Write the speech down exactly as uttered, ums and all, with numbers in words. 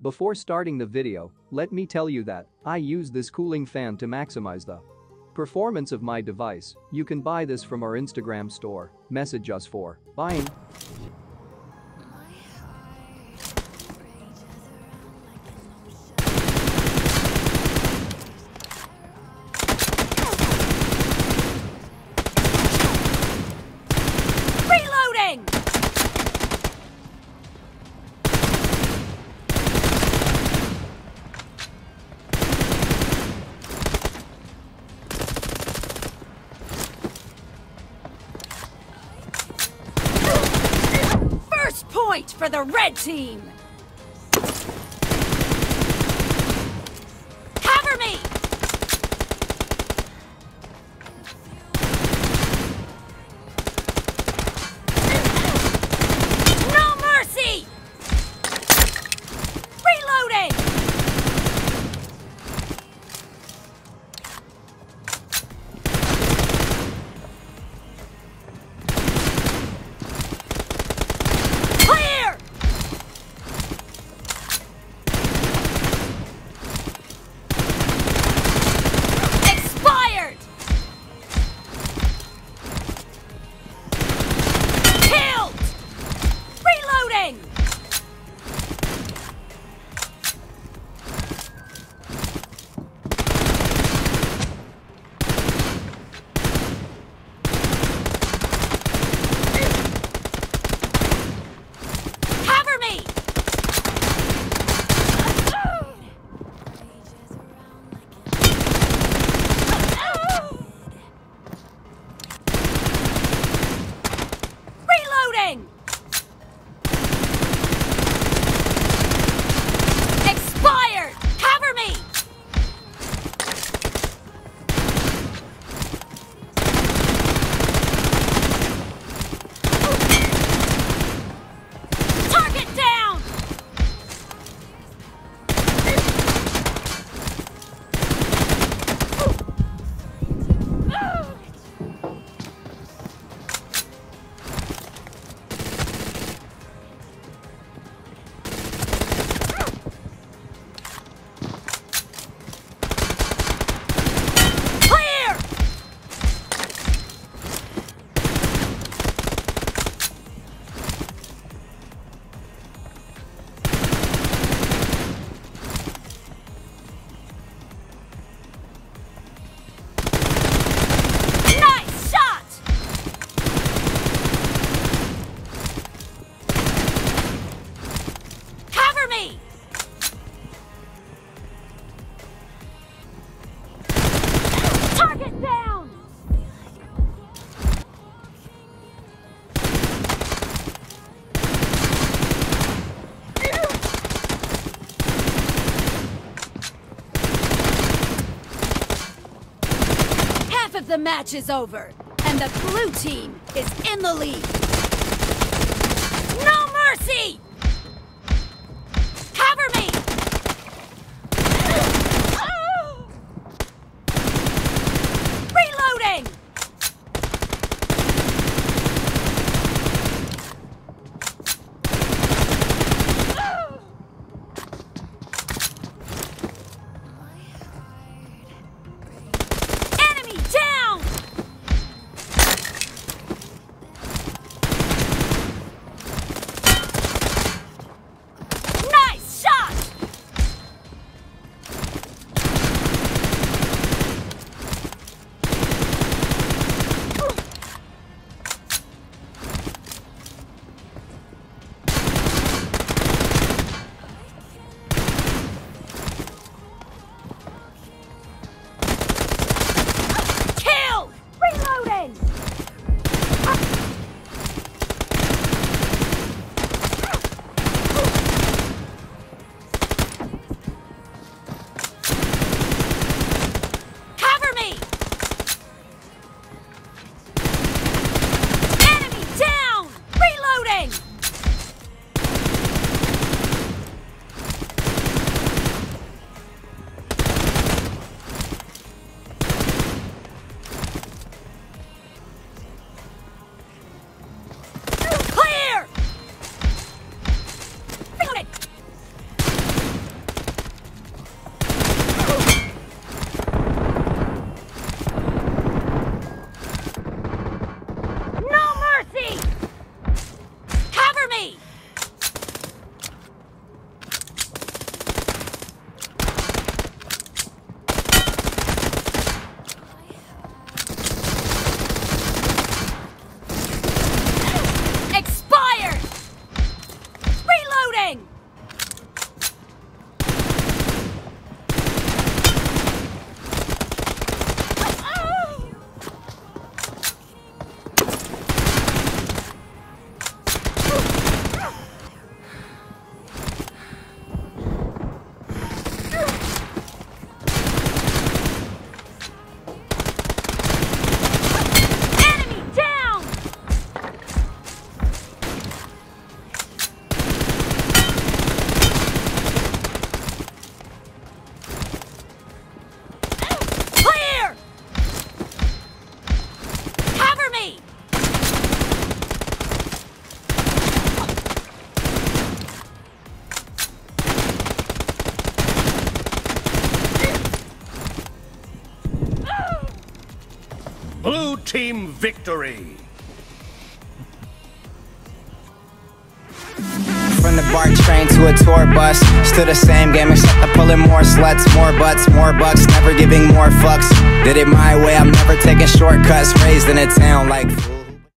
Before starting the video, let me tell you that I use this cooling fan to maximize the performance of my device. You can buy this from our Instagram store. Message us for buying. Point for the red team! Cover me! No mercy! Reloading! The match is over, and the blue team is in the lead. No mercy! Cover me! Oh! Reloading! Blue team victory. From the BART train to a tour bus, still the same game except I'm pulling more sluts, more butts, more bucks, never giving more fucks. Did it my way, I'm never taking shortcuts, raised in a town like